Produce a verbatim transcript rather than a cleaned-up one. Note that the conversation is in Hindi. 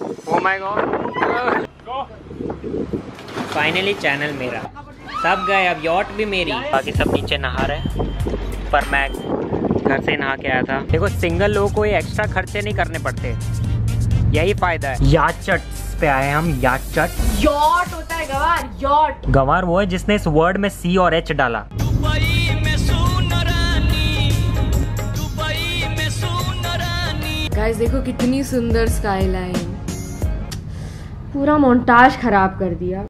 Oh my God! Go! Finally channel मेरा, सब गए अब यॉट भी मेरी, बाकी सब नीचे नहा रहे हैं। पर मैं घर से नहा के आया था। देखो सिंगल लोगों को ये एक्स्ट्रा खर्चे नहीं करने पड़ते, यही फायदा है। याच चट्स पे आए हम, याच चट। यॉट होता है गवार, यॉट। गवार वो है जिसने इस वर्ड में सी और एच डाला। गाइस देखो कितनी सुंदर स्काईलाइन, पूरा मोन्टाज खराब कर दिया।